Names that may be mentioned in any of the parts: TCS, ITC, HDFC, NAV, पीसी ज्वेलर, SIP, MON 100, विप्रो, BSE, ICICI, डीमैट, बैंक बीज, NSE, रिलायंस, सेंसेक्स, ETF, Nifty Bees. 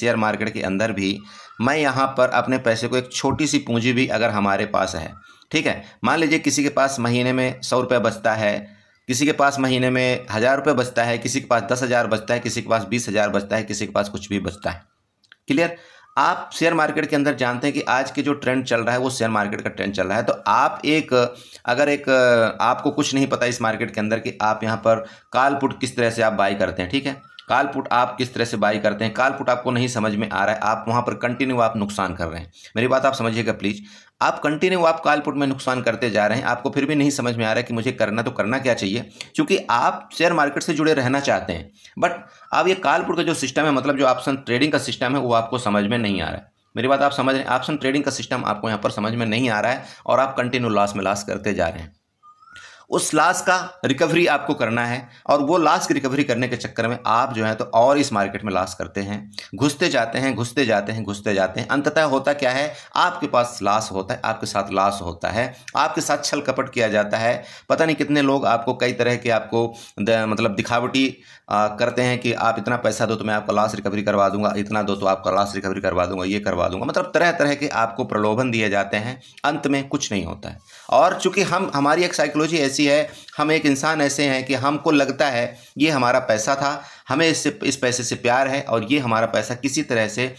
Share market के अंदर भी मैं यहाँ पर अपने पैसे को एक छोटी सी पूंजी भी अगर हमारे पास है, ठीक है, मान लीजिए किसी के पास महीने में 100 रुपये बचता है, किसी के पास महीने में 1000 रुपये बचता है, किसी के पास 10,000 बचता है, किसी के पास 20,000 बचता है, किसी के पास कुछ भी बचता है। क्लियर? आप शेयर मार्केट के अंदर जानते हैं कि आज के जो ट्रेंड चल रहा है वो शेयर मार्केट का ट्रेंड चल रहा है। तो आप अगर आपको कुछ नहीं पता इस मार्केट के अंदर कि आप यहाँ पर कॉल पुट किस तरह से आप बाई करते हैं, ठीक है, कॉल पुट आप किस तरह से बाई करते हैं, कॉल पुट आपको नहीं समझ में आ रहा है, आप वहाँ पर कंटिन्यू आप नुकसान कर रहे हैं। मेरी बात आप समझिएगा प्लीज़, आप कंटिन्यू आप कॉल पुट में नुकसान करते जा रहे हैं, आपको फिर भी नहीं समझ में आ रहा है कि मुझे करना तो करना क्या चाहिए, क्योंकि आप शेयर मार्केट से जुड़े रहना चाहते हैं, बट अब ये कॉल पुट का जो सिस्टम है, मतलब जो ऑप्शन ट्रेडिंग का सिस्टम है, वो आपको समझ में नहीं आ रहा है। मेरी बात आप समझ रहे हैं, ऑप्शन ट्रेडिंग का सिस्टम आपको यहाँ पर समझ में नहीं आ रहा है और आप कंटिन्यू लॉस में लॉस करते जा रहे हैं। उस लॉस का रिकवरी आपको करना है और वो लॉस की रिकवरी करने के चक्कर में आप जो है तो और इस मार्केट में लॉस करते हैं, घुसते जाते हैं, घुसते जाते हैं, घुसते जाते हैं। अंततः होता क्या है, आपके पास लॉस होता है, आपके साथ लॉस होता है, आपके साथ छल कपट किया जाता है। पता नहीं कितने लोग आपको कई तरह के आपको मतलब दिखावटी करते हैं कि आप इतना पैसा दो तो मैं आपका लॉस रिकवरी करवा दूंगा, इतना दो तो आपका लॉस रिकवरी करवा दूंगा, ये करवा दूंगा, मतलब तरह तरह के आपको प्रलोभन दिए जाते हैं। अंत में कुछ नहीं होता है। और चूंकि हमारी एक साइकोलॉजी ऐसी है, हम एक इंसान ऐसे हैं कि हमको लगता है ये हमारा पैसा था, हमें इस पैसे से प्यार है और ये हमारा पैसा किसी तरह से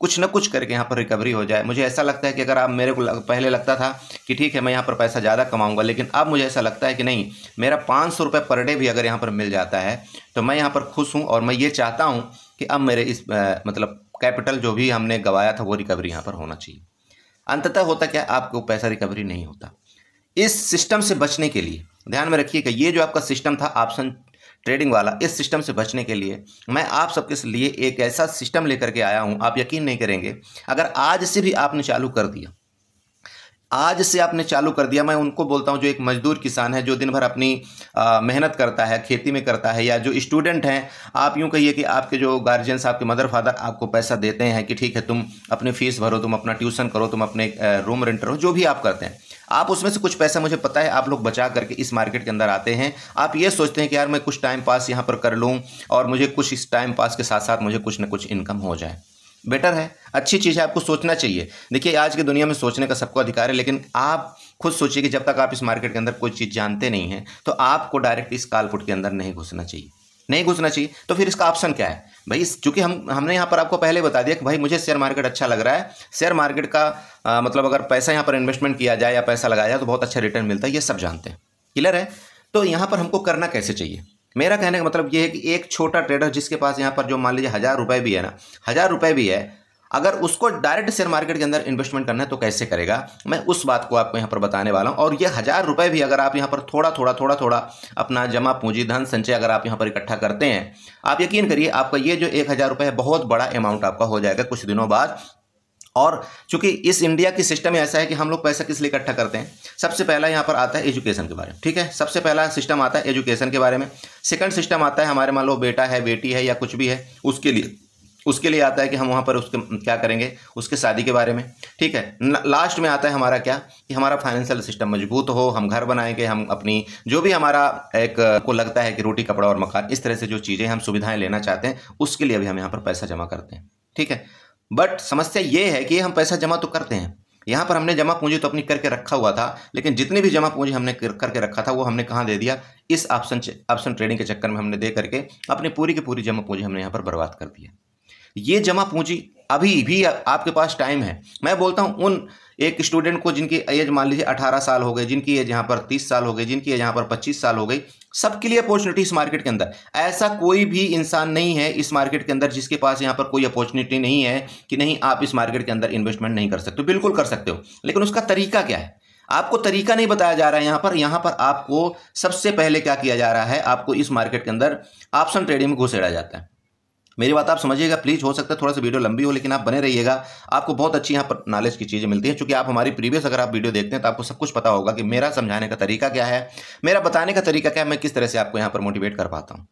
कुछ ना कुछ करके यहाँ पर रिकवरी हो जाए। मुझे ऐसा लगता है कि अगर आप मेरे को पहले लगता था कि ठीक है मैं यहाँ पर पैसा ज़्यादा कमाऊंगा, लेकिन अब मुझे ऐसा लगता है कि नहीं, मेरा 500 रुपये पर डे भी अगर यहाँ पर मिल जाता है तो मैं यहाँ पर खुश हूँ और मैं ये चाहता हूँ कि अब मेरे इस मतलब कैपिटल जो भी हमने गंवाया था वो रिकवरी यहाँ पर होना चाहिए। अंततः होता क्या, आपको पैसा रिकवरी नहीं होता। इस सिस्टम से बचने के लिए ध्यान में रखिएगा, ये जो आपका सिस्टम था ऑप्शन ट्रेडिंग वाला, इस सिस्टम से बचने के लिए मैं आप सबके लिए एक ऐसा सिस्टम लेकर के आया हूं, आप यकीन नहीं करेंगे अगर आज से भी आपने चालू कर दिया, आज से आपने चालू कर दिया। मैं उनको बोलता हूं जो एक मजदूर किसान है, जो दिन भर अपनी मेहनत करता है, खेती में करता है, या जो स्टूडेंट हैं, आप यूं कहिए कि आपके जो गार्जियंस, आपके मदर फादर आपको पैसा देते हैं कि ठीक है तुम अपनी फीस भरो, तुम अपना ट्यूशन करो, तुम अपने रूम रेंटर हो, जो भी आप करते हैं, आप उसमें से कुछ पैसा, मुझे पता है आप लोग बचा करके इस मार्केट के अंदर आते हैं। आप ये सोचते हैं कि यार मैं कुछ टाइम पास यहाँ पर कर लूँ और मुझे कुछ इस टाइम पास के साथ साथ मुझे कुछ ना कुछ इनकम हो जाए। बेटर है, अच्छी चीज़ है, आपको सोचना चाहिए। देखिए आज की दुनिया में सोचने का सबको अधिकार है, लेकिन आप खुद सोचिए कि जब तक आप इस मार्केट के अंदर कोई चीज़ जानते नहीं हैं तो आपको डायरेक्ट इस कॉल पुट के अंदर नहीं घुसना चाहिए, नहीं घुसना चाहिए। तो फिर इसका ऑप्शन क्या है भाई, चूंकि हमने यहाँ पर आपको पहले बता दिया कि भाई मुझे शेयर मार्केट अच्छा लग रहा है, शेयर मार्केट का मतलब अगर पैसा यहाँ पर इन्वेस्टमेंट किया जाए या पैसा लगाया जाए तो बहुत अच्छा रिटर्न मिलता है, ये सब जानते हैं। क्लियर है? तो यहाँ पर हमको करना कैसे चाहिए, मेरा कहने का मतलब ये है कि एक छोटा ट्रेडर जिसके पास यहाँ पर जो मान लीजिए 1000 रुपये भी है ना, 1000 रुपये भी है, अगर उसको डायरेक्ट शेयर मार्केट के अंदर इन्वेस्टमेंट करना है तो कैसे करेगा, मैं उस बात को आपको यहाँ पर बताने वाला हूँ। और ये 1000 रुपये भी अगर आप यहाँ पर थोड़ा थोड़ा अपना जमा पूंजी, धन संचय अगर आप यहाँ पर इकट्ठा करते हैं, आप यकीन करिए आपका ये जो 1000 रुपये है बहुत बड़ा अमाउंट आपका हो जाएगा कुछ दिनों बाद। और चूंकि इस इंडिया की सिस्टम ऐसा है कि हम लोग पैसा किस लिए इकट्ठा करते हैं, सबसे पहला यहाँ पर आता है एजुकेशन के बारे में, ठीक है, सबसे पहला सिस्टम आता है एजुकेशन के बारे में। सेकंड सिस्टम आता है हमारे मान लो बेटा है, बेटी है या कुछ भी है, उसके लिए आता है कि हम वहाँ पर उसके क्या करेंगे, उसके शादी के बारे में, ठीक है। लास्ट में आता है हमारा क्या, कि हमारा फाइनेंशियल सिस्टम मजबूत हो, हम घर बनाएंगे, हम अपनी जो भी हमारा एक को लगता है कि रोटी कपड़ा और मकान, इस तरह से जो चीज़ें हम सुविधाएँ लेना चाहते हैं उसके लिए भी हम यहाँ पर पैसा जमा करते हैं, ठीक है। बट समस्या ये है कि हम पैसा जमा तो करते हैं, यहाँ पर हमने जमा पूंजी तो अपनी करके रखा हुआ था, लेकिन जितनी भी जमा पूंजी हमने करके रखा था वो हमने कहाँ दे दिया, इस ऑप्शन ट्रेडिंग के चक्कर में हमने दे करके अपनी पूरी की पूरी जमा पूंजी हमने यहाँ पर बर्बाद कर दिया। ये जमा पूंजी अभी भी आपके पास टाइम है। मैं बोलता हूँ उन एक स्टूडेंट को जिनकी एज मान लीजिए 18 साल हो गए, जिनकी एज यहाँ पर 30 साल हो गई, जिनकी एज यहाँ पर 25 साल हो गई, सबके लिए अपॉर्चुनिटी इस मार्केट के अंदर, ऐसा कोई भी इंसान नहीं है इस मार्केट के अंदर जिसके पास यहाँ पर कोई अपॉर्चुनिटी नहीं है कि नहीं आप इस मार्केट के अंदर इन्वेस्टमेंट नहीं कर सकते। बिल्कुल कर सकते हो, लेकिन उसका तरीका क्या है, आपको तरीका नहीं बताया जा रहा है। यहाँ पर आपको सबसे पहले क्या किया जा रहा है, आपको इस मार्केट के अंदर ऑप्शन ट्रेडिंग में घुसेड़ा जाता है। मेरी बात आप समझिएगा प्लीज़, हो सकता है थोड़ा सा वीडियो लंबी हो, लेकिन आप बने रहिएगा, आपको बहुत अच्छी यहाँ पर नॉलेज की चीज़ें मिलती हैं। चूँकि आप हमारी प्रीवियस अगर आप वीडियो देखते हैं तो आपको सब कुछ पता होगा कि मेरा समझाने का तरीका क्या है, मेरा बताने का तरीका क्या है, मैं किस तरह से आपको यहाँ पर मोटिवेट कर पाता हूँ,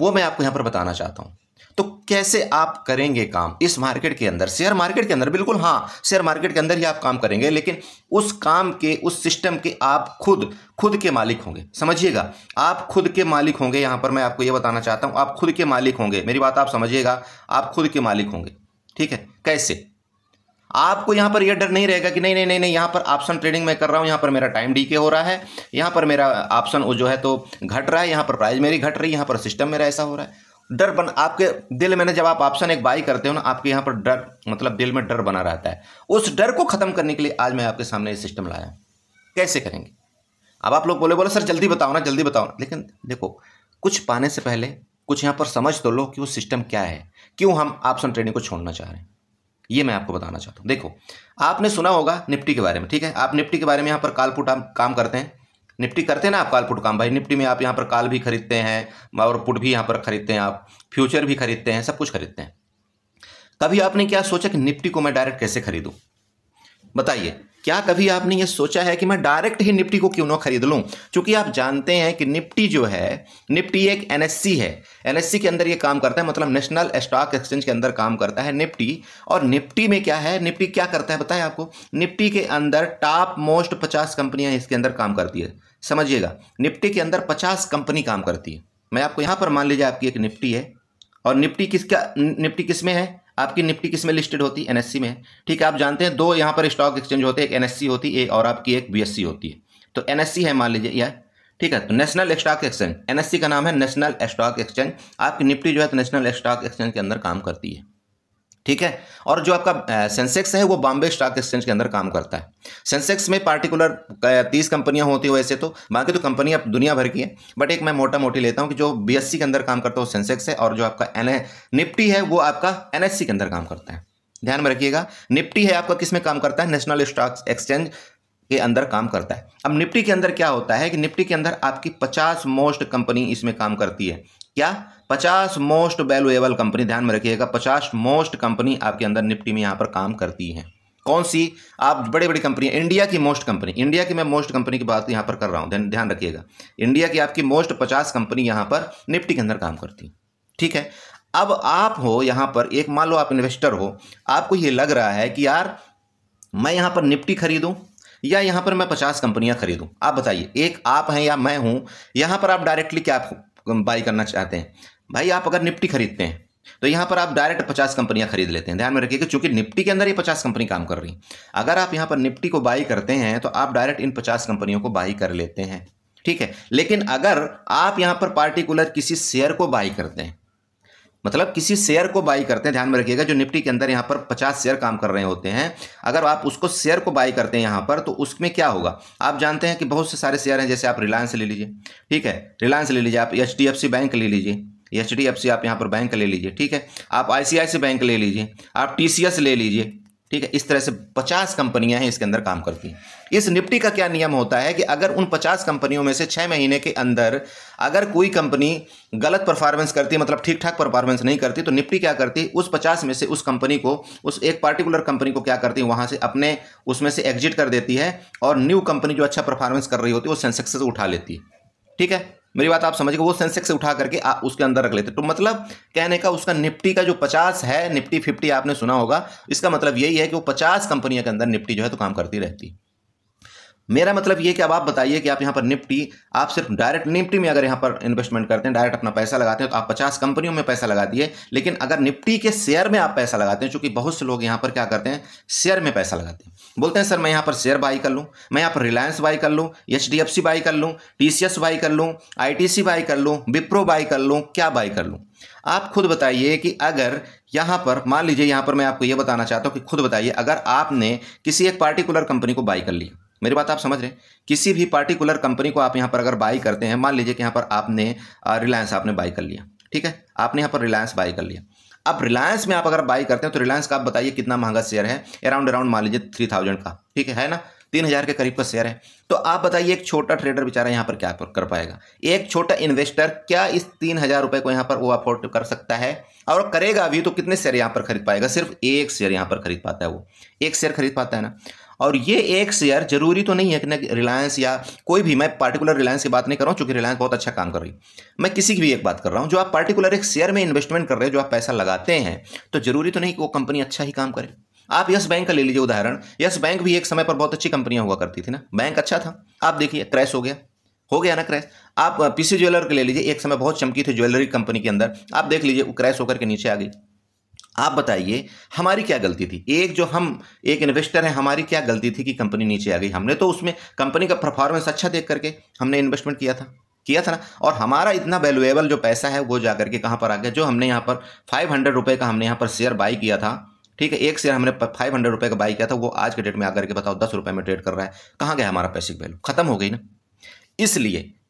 वो मैं आपको यहाँ पर बताना चाहता हूँ। तो कैसे आप करेंगे काम इस मार्केट के अंदर, शेयर मार्केट के अंदर? बिल्कुल हाँ, शेयर मार्केट के अंदर ही आप काम करेंगे, लेकिन उस काम के, उस सिस्टम के आप खुद के मालिक होंगे। समझिएगा, आप खुद के मालिक होंगे। यहाँ पर मैं आपको ये बताना चाहता हूँ, आप खुद के मालिक होंगे। मेरी बात आप समझिएगा, आप खुद के मालिक होंगे। ठीक है, कैसे? आपको यहाँ पर यह डर नहीं रहेगा कि नहीं नहीं नहीं नहीं यहाँ पर ऑप्शन ट्रेडिंग मैं कर रहा हूँ, यहाँ पर मेरा टाइम डीके हो रहा है, यहाँ पर मेरा ऑप्शन जो है तो घट रहा है, यहाँ पर प्राइस मेरी घट रही है, यहाँ पर सिस्टम मेरा ऐसा हो रहा है। डर बन आपके दिल में ना, जब आप ऑप्शन एक बाई करते हो ना, आपके यहाँ पर डर, मतलब दिल में डर बना रहता है। उस डर को खत्म करने के लिए आज मैं आपके सामने ये सिस्टम लाया। कैसे करेंगे? अब आप लोग बोले सर जल्दी बताओ ना, जल्दी बताओ ना। लेकिन देखो, कुछ पाने से पहले कुछ यहाँ पर समझ तो लो कि वो सिस्टम क्या है, क्यों हम ऑप्शन ट्रेडिंग को छोड़ना चाह रहे हैं, ये मैं आपको बताना चाहता हूँ। देखो, आपने सुना होगा निफ्टी के बारे में। ठीक है, आप निफ्टी के बारे में यहाँ पर कालपुट काम करते हैं, निफ्टी करते हैं ना आप कालपुट काम। भाई निफ्टी में आप यहाँ पर काल भी खरीदते हैं और पुट भी यहाँ पर खरीदते हैं, आप फ्यूचर भी खरीदते हैं, सब कुछ खरीदते हैं। कभी आपने क्या सोचा कि निफ्टी को मैं डायरेक्ट कैसे खरीदूं? बताइए, क्या कभी आपने ये सोचा है कि मैं डायरेक्ट ही निफ्टी को क्यों ना खरीद लूँ? क्योंकि आप जानते हैं कि निफ्टी जो है, निफ्टी एक NSE है, NSE के अंदर ये काम करता है, मतलब नेशनल स्टॉक एक्सचेंज के अंदर काम करता है निफ्टी। और निफ्टी में क्या है, निफ्टी क्या करता है बताएं आपको? निफ्टी के अंदर टॉप मोस्ट 50 कंपनियाँ इसके अंदर काम करती है। समझिएगा, निफ्टी के अंदर 50 कंपनी काम करती है। मैं आपको यहाँ पर, मान लीजिए आपकी एक निफ्टी है, और निफ्टी किस में है, आपकी निफ्टी किस में लिस्टेड होती है? NSE में। ठीक है, आप जानते हैं दो यहाँ पर स्टॉक एक्सचेंज होते हैं, एक NSE होती है और आपकी एक BSE होती है। तो NSE है मान लीजिए यह, ठीक है, तो नेशनल स्टॉक एक्सचेंज, NSE का नाम है नेशनल स्टॉक एक्सचेंज। आपकी निफ्टी जो है तो नेशनल स्टॉक एक्सचेंज के अंदर काम करती है। ठीक है, और जो आपका सेंसेक्स है वो बॉम्बे स्टॉक एक्सचेंज के अंदर काम करता है। सेंसेक्स में पार्टिकुलर 30 कंपनियां होती है, वैसे तो बाकी तो कंपनियां दुनिया भर की है, बट एक मैं मोटा मोटी लेता हूं कि जो BSE के अंदर काम करता है वो सेंसेक्स है, और जो आपका निफ्टी है वो आपका NSE के अंदर काम करता है। ध्यान में रखिएगा, निफ्टी है आपका किस में काम करता है? नेशनल स्टॉक एक्सचेंज के अंदर काम करता है। अब निफ्टी के अंदर क्या होता है कि निफ्टी के अंदर आपकी 50 मोस्ट कंपनी इसमें काम करती है। क्या? 50 मोस्ट वैल्यूएबल कंपनी। ध्यान में रखिएगा, 50 मोस्ट कंपनी आपके अंदर निफ्टी में यहाँ पर काम करती हैं। कौन सी? आप बड़ी बड़ी कंपनियाँ, इंडिया की मोस्ट कंपनी, इंडिया की मैं मोस्ट कंपनी की बात यहाँ पर कर रहा हूँ, ध्यान रखिएगा। इंडिया की आपकी मोस्ट 50 कंपनी यहाँ पर निफ्टी के अंदर काम करती है। ठीक है, अब आप हो यहाँ पर एक, मान लो आप इन्वेस्टर हो, आपको ये लग रहा है कि यार मैं यहाँ पर निफ्टी खरीदूँ या यहाँ पर मैं 50 कंपनियाँ खरीदूँ। आप बताइए, एक आप हैं या मैं हूँ, यहाँ पर आप डायरेक्टली क्या बाई करना चाहते हैं? भाई आप अगर निफ्टी खरीदते हैं तो यहाँ पर आप डायरेक्ट 50 कंपनियाँ खरीद लेते हैं। ध्यान में रखिएगा, चूंकि निफ्टी के अंदर ये 50 कंपनी काम कर रही हैं। अगर आप यहाँ पर निफ्टी को बाई करते हैं तो आप डायरेक्ट इन 50 कंपनियों को बाई कर लेते हैं। ठीक है, लेकिन अगर आप यहाँ पर पार्टिकुलर किसी शेयर को बाई करते हैं, मतलब किसी शेयर को बाई करते हैं, ध्यान में रखिएगा, जो निफ्टी के अंदर यहाँ पर 50 शेयर काम कर रहे होते हैं, अगर आप उसको शेयर को बाई करते हैं यहाँ पर, तो उसमें क्या होगा? आप जानते हैं कि बहुत से सारे शेयर हैं, जैसे आप रिलायंस ले लीजिए, ठीक है, रिलायंस ले लीजिए, आप HDFC बैंक ले लीजिए, HDFC आप यहाँ पर बैंक ले लीजिए, ठीक है, आप ICICI बैंक ले लीजिए, आप TCS ले लीजिए। ठीक है, इस तरह से 50 कंपनियां हैं इसके अंदर काम करती हैं। इस निफ्टी का क्या नियम होता है कि अगर उन 50 कंपनियों में से 6 महीने के अंदर अगर कोई कंपनी गलत परफॉर्मेंस करती है, मतलब ठीक ठाक परफॉर्मेंस नहीं करती, तो निफ्टी क्या करती है? उस 50 में से उस कंपनी को, उस एक पार्टिकुलर कंपनी को क्या करती है, वहाँ से अपने उसमें से एग्जिट कर देती है, और न्यू कंपनी जो अच्छा परफॉर्मेंस कर रही होती है वो सेंसेक्स से उठा लेती है। ठीक है, मेरी बात आप समझिए, वो सेंसेक्स से उठा करके आप उसके अंदर रख लेते। तो मतलब कहने का, उसका निफ्टी का जो 50 है, निफ्टी 50 आपने सुना होगा, इसका मतलब यही है कि वो 50 कंपनियों के अंदर निफ्टी जो है तो काम करती रहती। मेरा मतलब ये कि अब आप बताइए कि आप यहाँ पर निफ्टी, आप सिर्फ डायरेक्ट निफ्टी में अगर यहाँ पर इन्वेस्टमेंट करते हैं, डायरेक्ट अपना पैसा लगाते हैं, तो आप 50 कंपनियों में पैसा लगा दिए। लेकिन अगर निफ्टी के शेयर में आप पैसा लगाते हैं, चूंकि बहुत से लोग यहाँ पर क्या करते हैं, शेयर में पैसा लगाते हैं, बोलते हैं सर मैं यहाँ पर शेयर बाई कर लूँ, मैं यहाँ पर रिलायंस बाई कर लूँ, HDFC बाई कर लूँ, TCS बाई कर लूँ, ITC बाई कर लूँ, विप्रो बाई कर लूँ, क्या बाई कर लूँ? आप खुद बताइए कि अगर यहाँ पर, मान लीजिए यहाँ पर मैं आपको ये बताना चाहता हूँ कि खुद बताइए, अगर आपने किसी एक पार्टिकुलर कंपनी को बाई कर लिया, मेरी बात आप समझ रहे हैं, किसी भी पार्टिकुलर कंपनी को आप यहाँ पर अगर बाई करते हैं, मान लीजिए कि यहाँ पर आपने रिलायंस आपने बाई कर लिया, ठीक है, आपने यहाँ पर रिलायंस बाई कर लिया। अब रिलायंस में आप अगर बाई करते हैं तो रिलायंस का आप बताइए कितना महंगा शेयर है, अराउंड मान लीजिए 3000 का, ठीक है ना, 3000 के करीब का शेयर है। तो आप बताइए एक छोटा ट्रेडर बेचारा यहाँ पर क्या कर पाएगा, एक छोटा इन्वेस्टर क्या इस 3000 रुपये को यहाँ पर वो अफोर्ड कर सकता है? और करेगा भी तो कितने शेयर यहाँ पर खरीद पाएगा? सिर्फ एक शेयर यहाँ पर खरीद पाता है, वो एक शेयर खरीद पाता है ना। और ये एक शेयर जरूरी तो नहीं है कि रिलायंस या कोई भी, मैं पार्टिकुलर रिलायंस की बात नहीं कर रहा हूँ चूंकि रिलायंस बहुत अच्छा काम कर रही है, मैं किसी की भी एक बात कर रहा हूँ। जो आप पार्टिकुलर एक शेयर में इन्वेस्टमेंट कर रहे हो, जो आप पैसा लगाते हैं, तो जरूरी तो नहीं कि वो कंपनी अच्छा ही काम करे। आप यस बैंक का ले लीजिए उदाहरण। यस बैंक भी एक समय पर बहुत अच्छी कंपनियां हुआ करती थी ना, बैंक अच्छा था। आप देखिए क्रैश हो गया ना क्रैश। आप पीसी ज्वेलर के ले लीजिए, एक समय बहुत चमकी थी ज्वेलरी कंपनी के अंदर, आप देख लीजिए वो क्रैश होकर के नीचे आ गई। आप बताइए हमारी क्या गलती थी, एक जो हम एक इन्वेस्टर हैं हमारी क्या गलती थी कि कंपनी नीचे आ गई। हमने तो उसमें कंपनी का परफॉर्मेंस अच्छा देख करके हमने इन्वेस्टमेंट किया था ना, और हमारा इतना वैल्यूएबल जो पैसा है वो जाकर के कहाँ पर आ गया। जो हमने यहाँ पर 500 रुपये का हमने यहाँ पर शेयर बाई किया था, ठीक है, एक शेयर हमने 500 रुपये का बाई किया था, वो आज के डेट में आकर के बताओ 10 रुपये में ट्रेड कर रहा है। कहाँ गया हमारा पैसिव वैल्यू? खत्म हो गई ना।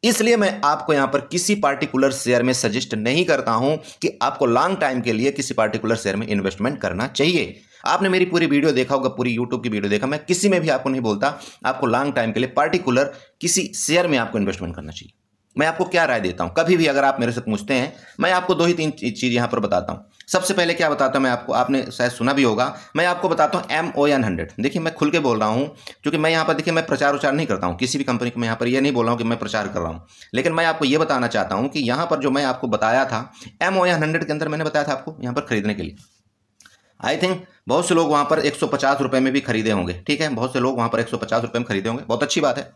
इसलिए मैं आपको यहाँ पर किसी पार्टिकुलर शेयर में सजेस्ट नहीं करता हूँ कि आपको लॉन्ग टाइम के लिए किसी पार्टिकुलर शेयर में इन्वेस्टमेंट करना चाहिए। आपने मेरी पूरी वीडियो देखा होगा, पूरी यूट्यूब की वीडियो देखा, मैं किसी में भी आपको नहीं बोलता आपको लॉन्ग टाइम के लिए पार्टिकुलर किसी शेयर में आपको इन्वेस्टमेंट करना चाहिए। मैं आपको क्या राय देता हूँ, कभी भी अगर आप मेरे से पूछते हैं, मैं आपको 2 ही 3 चीज़ यहाँ पर बताता हूँ। सबसे पहले क्या बताता हूँ मैं आपको, आपने शायद सुना भी होगा, मैं आपको बताता हूँ MON 100। देखिए मैं खुल के बोल रहा हूँ क्योंकि मैं यहाँ पर, देखिए मैं प्रचार उचार नहीं करता हूँ किसी भी कंपनी को, मैं यहाँ पर यह नहीं बोल रहा हूँ कि मैं प्रचार कर रहा हूँ, लेकिन मैं आपको ये बताना चाहता हूँ कि यहाँ पर जो मैं आपको बताया था MON 100 के अंदर, मैंने बताया था आपको यहाँ पर खरीदने के लिए। आई थिंक बहुत से लोग वहाँ पर 150 रुपये में भी खरीदे होंगे, ठीक है, बहुत से लोग वहाँ पर 150 रुपये में खरीदे होंगे, बहुत अच्छी बात है,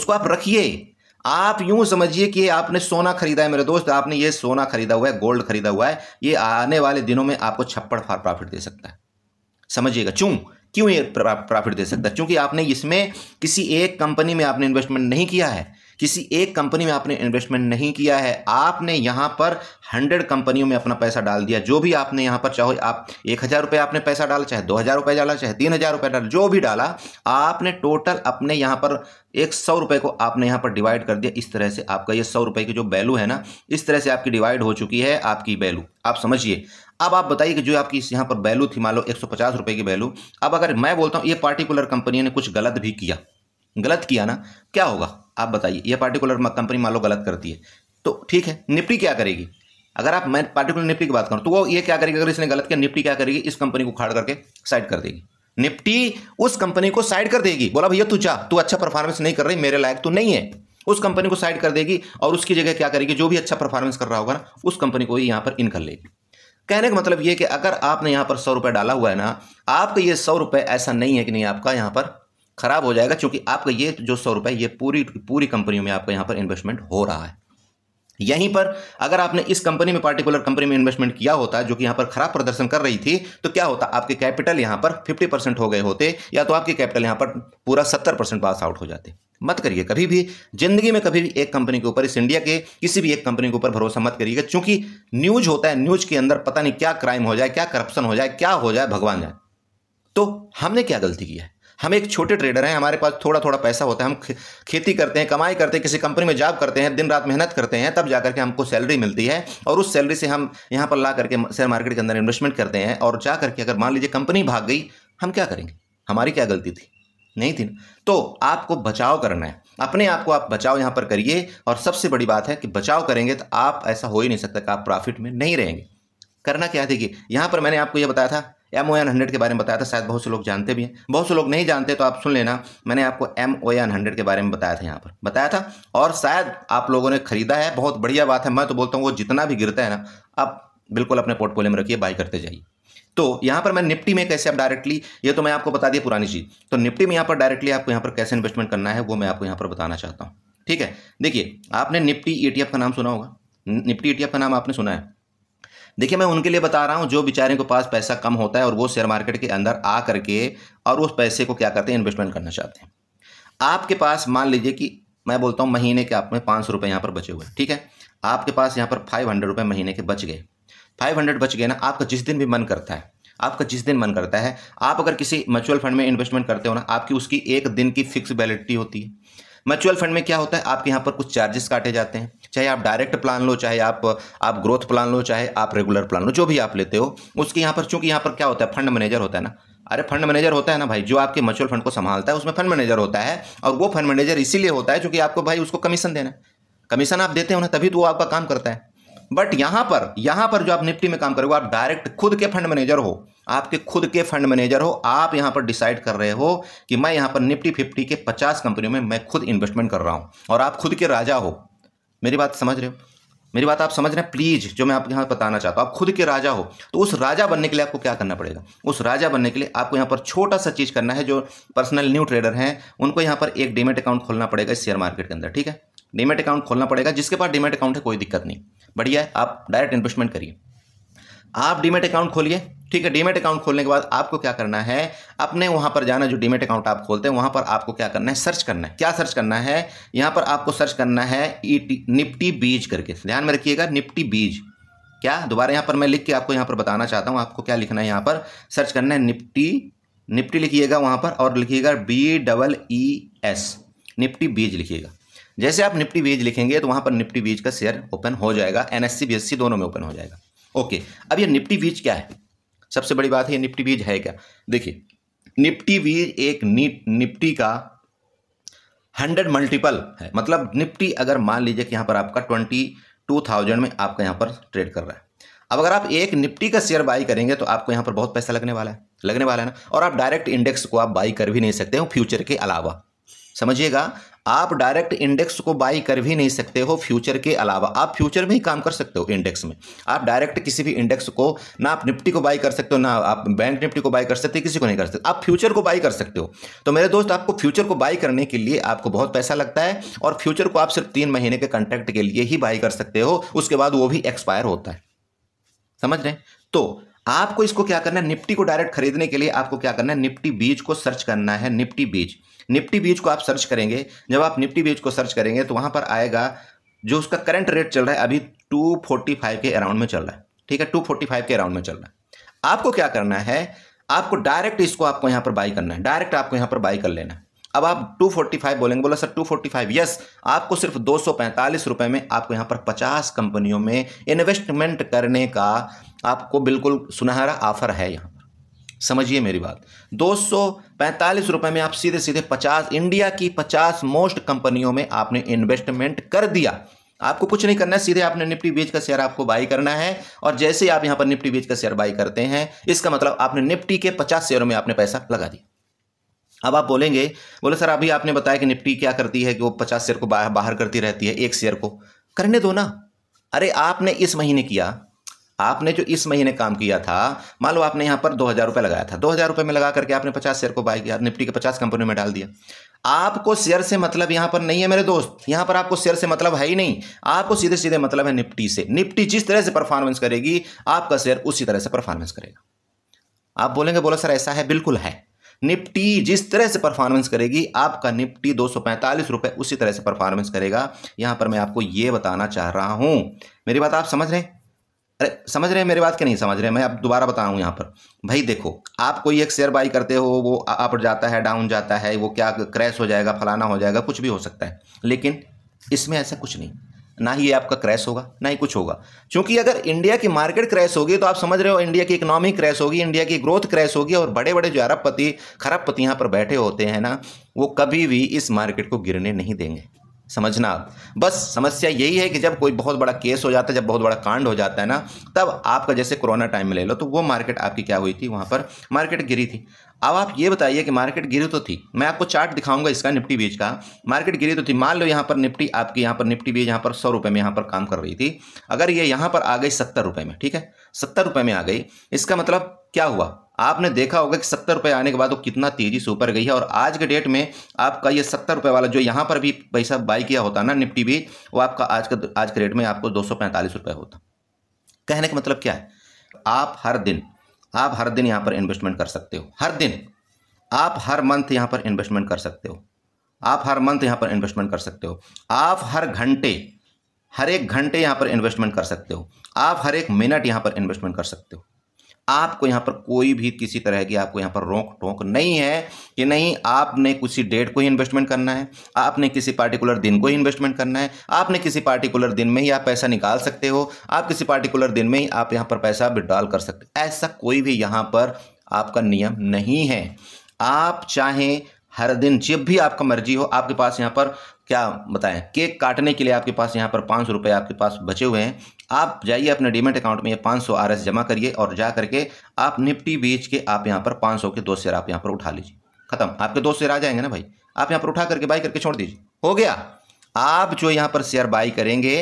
उसको आप रखिए। आप यूं समझिए कि आपने सोना खरीदा है मेरे दोस्त, आपने ये सोना खरीदा हुआ है, गोल्ड खरीदा हुआ है, ये आने वाले दिनों में आपको छप्पड़ फार प्रॉफिट दे सकता है, समझिएगा। क्यों ये प्रॉफिट दे सकता है? क्योंकि आपने इसमें किसी एक कंपनी में आपने इन्वेस्टमेंट नहीं किया है, किसी एक कंपनी में आपने इन्वेस्टमेंट नहीं किया है, आपने यहाँ पर 100 कंपनियों में अपना पैसा डाल दिया। जो भी आपने यहाँ पर, चाहे आप 1000 रुपया आपने पैसा डाला, चाहे 2000 रुपये डाला, चाहे 3000 रुपये डाला, जो भी डाला आपने टोटल अपने यहाँ पर 100 रुपये को आपने यहाँ पर डिवाइड कर दिया। इस तरह से आपका ये 100 रुपये की जो वैल्यू है ना, इस तरह से आपकी डिवाइड हो चुकी है आपकी वैल्यू, आप समझिए। अब आप बताइए कि जो आपकी यहाँ पर वैल्यू थी, मान लो 150 रुपये की वैल्यू, अब अगर मैं बोलता हूँ ये पार्टिकुलर कंपनी ने कुछ गलत भी किया, गलत किया ना, क्या होगा आप बताइए। ये पार्टिकुलर कंपनी मान लो गलत करती है तो ठीक है, निफ्टी क्या करेगी? अगर आप, मैं पार्टिकुलर निफ्टी की बात करूँ तो वो ये क्या करेगी, अगर इसने गलत किया निफ्टी क्या करेगी, इस कंपनी को उखाड़ करके साइड कर देगी। निफ्टी उस कंपनी को साइड कर देगी, बोला भैया तू जा, तू अच्छा परफॉर्मेंस नहीं कर रही, मेरे लायक तू नहीं है, उस कंपनी को साइड कर देगी। और उसकी जगह क्या करेगी, जो भी अच्छा परफॉर्मेंस कर रहा होगा ना उस कंपनी को ही यहाँ पर इन कर लेगी। कहने का मतलब ये कि अगर आपने यहाँ पर 100 रुपये डाला हुआ है ना, आपका ये 100 रुपये ऐसा नहीं है कि नहीं आपका यहाँ पर खराब हो जाएगा, क्योंकि आपका ये जो 100 रुपये ये पूरी कंपनियों में आपका यहाँ पर इन्वेस्टमेंट हो रहा है। यहीं पर अगर आपने इस कंपनी में, पार्टिकुलर कंपनी में इन्वेस्टमेंट किया होता जो कि यहाँ पर खराब प्रदर्शन कर रही थी, तो क्या होता, आपके कैपिटल यहाँ पर 50% हो गए होते, या तो आपके कैपिटल यहाँ पर पूरा 70% पास आउट हो जाते। मत करिए कभी भी जिंदगी में, कभी भी एक कंपनी के ऊपर, इस इंडिया के किसी भी एक कंपनी के ऊपर भरोसा मत करिएगा, क्योंकि न्यूज होता है, न्यूज के अंदर पता नहीं क्या क्राइम हो जाए, क्या करप्शन हो जाए, क्या हो जाए, भगवान जाए। तो हमने क्या गलती की है, हम एक छोटे ट्रेडर हैं, हमारे पास थोड़ा थोड़ा पैसा होता है, हम खेती करते हैं, कमाई करते हैं, किसी कंपनी में जॉब करते हैं, दिन रात मेहनत करते हैं, तब जाकर के हमको सैलरी मिलती है, और उस सैलरी से हम यहाँ पर ला करके शेयर मार्केट के अंदर इन्वेस्टमेंट करते हैं, और जा करके अगर मान लीजिए कंपनी भाग गई, हम क्या करेंगे, हमारी क्या गलती थी, नहीं थी ना। तो आपको बचाव करना है, अपने आप को आप बचाव यहाँ पर करिए, और सबसे बड़ी बात है कि बचाव करेंगे तो आप, ऐसा हो ही नहीं सकता कि आप प्रॉफिट में नहीं रहेंगे। करना क्या, देखिए यहाँ पर मैंने आपको ये बताया था MON 100 के बारे में बताया था, शायद बहुत से लोग जानते भी हैं, बहुत से लोग नहीं जानते, तो आप सुन लेना, मैंने आपको MON 100 के बारे में बताया था, यहाँ पर बताया था, और शायद आप लोगों ने खरीदा है, बहुत बढ़िया बात है। मैं तो बोलता हूँ वो जितना भी गिरता है ना, आप बिल्कुल अपने पोर्टफोलियो में रखिए, बाई करते जाइए। तो यहाँ पर मैं निफ्टी में कैसे आप डायरेक्टली, ये तो मैं आपको बता दिया पुरानी चीज़, तो निफ्टी में यहाँ पर डायरेक्टली आपको यहाँ पर कैसे इन्वेस्टमेंट करना है वो मैं आपको यहाँ पर बताना चाहता हूँ, ठीक है। देखिए आपने निफ्टी ETF का नाम सुना होगा, निफ्टी ETF का नाम आपने सुना है। देखिए मैं उनके लिए बता रहा हूँ जो बेचारे के पास पैसा कम होता है और वो शेयर मार्केट के अंदर आ करके और उस पैसे को क्या करते हैं, इन्वेस्टमेंट करना चाहते हैं। आपके पास मान लीजिए कि मैं बोलता हूँ महीने के आप में 500 रुपये यहाँ पर बचे हुए, ठीक है, आपके पास यहाँ पर 500 रुपये महीने के बच गए, 500 बच गए ना। आपका जिस दिन भी मन करता है, आपका जिस दिन मन करता है, आप अगर किसी म्यूचुअल फंड में इन्वेस्टमेंट करते हो ना, आपकी उसकी एक दिन की फिक्स वैलिडिटी होती है। म्यूचुअल फंड में क्या होता है, आपके यहाँ पर कुछ चार्जेस काटे जाते हैं, चाहे आप डायरेक्ट प्लान लो, चाहे आप ग्रोथ प्लान लो, चाहे आप रेगुलर प्लान लो, जो भी आप लेते हो उसके यहाँ पर, चूंकि यहाँ पर क्या होता है, फंड मैनेजर होता है ना, अरे फंड मैनेजर होता है ना भाई, जो आपके म्यूचुअल फंड को संभालता है उसमें फंड मैनेजर होता है, और वो फंड मैनेजर इसीलिए होता है क्योंकि आपको भाई उसको कमीशन देना है, कमीशन आप देते हो ना तभी तो वो आपका काम करता है। बट यहां पर जो आप निफ्टी में काम करोगे, आप डायरेक्ट खुद के फंड मैनेजर हो, आपके खुद के फंड मैनेजर हो, आप यहां पर डिसाइड कर रहे हो कि मैं यहां पर निफ्टी 50 के 50 कंपनियों में मैं खुद इन्वेस्टमेंट कर रहा हूं और आप खुद के राजा हो। मेरी बात समझ रहे हो, मेरी बात आप समझ रहे हैं प्लीज़, जो मैं आपको यहाँ बताना चाहता हूँ, आप खुद के राजा हो। तो उस राजा बनने के लिए आपको क्या करना पड़ेगा, उस राजा बनने के लिए आपको यहाँ पर छोटा सा चीज़ करना है। जो पर्सनल न्यू ट्रेडर हैं उनको यहाँ पर एक डीमैट अकाउंट खोलना पड़ेगा इस शेयर मार्केट के अंदर, ठीक है। डीमैट अकाउंट खोलना पड़ेगा, जिसके पास डीमैट अकाउंट है कोई दिक्कत नहीं, बढ़िया है, आप डायरेक्ट इन्वेस्टमेंट करिए, आप डीमैट अकाउंट खोलिए, ठीक है। डीमैट अकाउंट खोलने के बाद आपको क्या करना है, अपने वहाँ पर जाना, जो डीमैट अकाउंट आप खोलते हैं वहाँ पर आपको क्या करना है, सर्च करना है। क्या सर्च करना है, यहाँ पर आपको सर्च करना है निफ्टी बीज करके, ध्यान में रखिएगा, निफ्टी बीज। क्या दोबारा यहाँ पर मैं लिख के आपको यहाँ पर बताना चाहता हूँ, आपको क्या लिखना है, यहाँ पर सर्च करना है निफ्टी लिखिएगा वहाँ पर, और लिखिएगा BEES, निफ्टी बीज लिखिएगा। जैसे आप निफ्टी बीज लिखेंगे तो वहाँ पर निफ्टी बीज का शेयर ओपन हो जाएगा, NSC BSC दोनों में ओपन हो जाएगा, ओके। अब ये निफ्टी बीज क्या है, सबसे बड़ी बात है, ये निफ्टी बीज है क्या। देखिए निफ्टी बीज एक निफ्टी का 100 मल्टीपल है, मतलब निफ्टी अगर मान लीजिए कि यहाँ पर आपका 22,000 में आपका यहाँ पर ट्रेड कर रहा है। अब अगर आप एक निफ्टी का शेयर बाई करेंगे तो आपको यहाँ पर बहुत पैसा लगने वाला है ना। और आप डायरेक्ट इंडेक्स को आप बाई कर भी नहीं सकते हो फ्यूचर के अलावा, समझिएगा, आप डायरेक्ट इंडेक्स को बाई कर भी नहीं सकते हो फ्यूचर के अलावा। आप फ्यूचर में ही काम कर सकते हो, इंडेक्स में आप डायरेक्ट किसी भी इंडेक्स को ना, आप निफ्टी को बाई कर सकते हो ना आप बैंक निफ्टी को बाई कर सकते हो, किसी को नहीं कर सकते, आप फ्यूचर को बाई कर सकते हो। तो मेरे दोस्त, आपको फ्यूचर को बाई करने के लिए आपको बहुत पैसा लगता है, और फ्यूचर को आप सिर्फ 3 महीने के कॉन्ट्रैक्ट के लिए ही बाई कर सकते हो, उसके बाद वो भी एक्सपायर होता है, समझ रहे हैं। तो आपको इसको क्या करना है, निफ्टी को डायरेक्ट खरीदने के लिए आपको क्या करना है, निफ्टी बीज को सर्च करना है। निफ्टी बीज को आप सर्च करेंगे, जब आप निफ्टी बीज को सर्च करेंगे तो वहां पर आएगा जो उसका करंट रेट चल रहा है, अभी 245 के अराउंड में चल रहा है, ठीक है, 245 के अराउंड में चल रहा है। आपको क्या करना है, आपको डायरेक्ट इसको आपको यहां पर बाई करना है, डायरेक्ट आपको यहां पर बाई कर लेना है। अब आप 245 बोलेंगे, बोला सर 245, यस, आपको सिर्फ 245 रुपये में आपको यहाँ पर 50 कंपनियों में इन्वेस्टमेंट करने का आपको बिल्कुल सुनहरा ऑफर है यहाँ पर, समझिए मेरी बात। 245 रुपये में आप सीधे सीधे 50 इंडिया की 50 मोस्ट कंपनियों में आपने इन्वेस्टमेंट कर दिया। आपको कुछ नहीं करना है, सीधे आपने निफ्टी बीज का शेयर आपको बाई करना है, और जैसे ही आप यहाँ पर निफ्टी बीज का शेयर बाई करते हैं, इसका मतलब आपने निफ्टी के 50 शेयरों में आपने पैसा लगा दिया। अब आप बोलेंगे, बोले सर अभी आपने बताया कि निफ्टी क्या करती है कि वो 50 शेयर को बाहर करती रहती है, एक शेयर को करने दो ना। अरे आपने इस महीने किया, आपने जो इस महीने काम किया था, मान लो आपने यहाँ पर 2,000 रुपये लगाया था, 2,000 रुपये में लगा करके आपने 50 शेयर को बाई किया, निफ्टी के 50 कंपनियों में डाल दिया। आपको शेयर से मतलब यहाँ पर नहीं है मेरे दोस्त, यहाँ पर आपको शेयर से मतलब है ही नहीं, आपको सीधे सीधे मतलब है निफ्टी से। निफ्टी जिस तरह से परफॉर्मेंस करेगी, आपका शेयर उसी तरह से परफॉर्मेंस करेगा। आप बोलेंगे, बोला सर ऐसा है, बिल्कुल है, निफ्टी जिस तरह से परफॉर्मेंस करेगी, आपका निफ्टी 245 रुपये उसी तरह से परफॉर्मेंस करेगा। यहाँ पर मैं आपको ये बताना चाह रहा हूँ, मेरी बात आप समझ रहे हैं, अरे समझ रहे हैं मेरी बात के नहीं समझ रहे हैं, मैं अब दोबारा बताऊँ यहाँ पर। भाई देखो, आप कोई एक शेयर बाई करते हो, वो अप जाता है, डाउन जाता है, वो क्या क्रैश हो जाएगा, फलाना हो जाएगा, कुछ भी हो सकता है, लेकिन इसमें ऐसा कुछ नहीं, ना ही ये आपका क्रैश होगा ना ही कुछ होगा। क्योंकि अगर इंडिया की मार्केट क्रैश होगी तो आप समझ रहे हो इंडिया की इकोनॉमी क्रैश होगी, इंडिया की ग्रोथ क्रैश होगी, और बड़े बड़े जो अरबपति खरबपति यहाँ पर बैठे होते हैं ना, वो कभी भी इस मार्केट को गिरने नहीं देंगे, समझना आप। बस समस्या यही है कि जब कोई बहुत बड़ा केस हो जाता है, जब बहुत बड़ा कांड हो जाता है ना, तब आपका, जैसे कोरोना टाइम में ले लो, तो वो मार्केट आपकी क्या हुई थी, वहाँ पर मार्केट गिरी थी। अब आप ये बताइए कि मार्केट गिरी तो थी, मैं आपको चार्ट दिखाऊंगा इसका, निफ्टी बीज का, मार्केट गिरी तो थी। मान लो यहाँ पर निफ्टी आपकी, यहाँ पर निफ्टी बीज यहाँ पर 100 रुपये में यहाँ पर काम कर रही थी, अगर ये यहाँ पर आ गई 70 रुपये में, ठीक है, 70 रुपये में आ गई, इसका मतलब क्या हुआ, आपने देखा होगा कि 70 रुपये आने के बाद वो कितना तेजी से ऊपर गई है। और आज के डेट में आपका ये 70 रुपये वाला जो यहाँ पर भी पैसा बाई किया होता ना निफ्टी भी, वो आपका आज के डेट में आपको 245 रुपये होता। कहने का मतलब क्या है, आप हर दिन यहाँ पर इन्वेस्टमेंट कर सकते हो, हर दिन, आप हर मंथ यहाँ पर इन्वेस्टमेंट कर सकते हो, आप हर मंथ यहाँ पर इन्वेस्टमेंट कर सकते हो, आप हर एक घंटे यहाँ पर इन्वेस्टमेंट कर सकते हो, आप हर एक मिनट यहाँ पर इन्वेस्टमेंट कर सकते हो। आपको यहाँ पर कोई भी किसी तरह की आपको यहाँ पर रोक टोक नहीं है कि नहीं आपने किसी डेट को ही इन्वेस्टमेंट करना है, आपने किसी पार्टिकुलर दिन को ही इन्वेस्टमेंट करना है, आपने किसी पार्टिकुलर दिन में ही आप पैसा निकाल सकते हो, आप किसी पार्टिकुलर दिन में ही आप यहाँ पर पैसा विड्रॉल कर सकते हो, ऐसा कोई भी यहाँ पर आपका नियम नहीं है। आप चाहें हर दिन जब भी आपका मर्जी हो आपके पास यहाँ पर क्या बताएं, केक काटने के लिए आपके पास यहाँ पर 500 रुपये आपके पास बचे हुए हैं। आप जाइए अपने डीमैट अकाउंट में ये 500 RS जमा करिए और जा करके आप निफ्टी बीज के आप यहाँ पर 500 के 2 शेयर आप यहाँ पर उठा लीजिए। खत्म, आपके 2 शेयर आ जाएंगे ना भाई। आप यहाँ पर उठा करके बाई करके छोड़ दीजिए, हो गया। आप जो यहाँ पर शेयर बाई करेंगे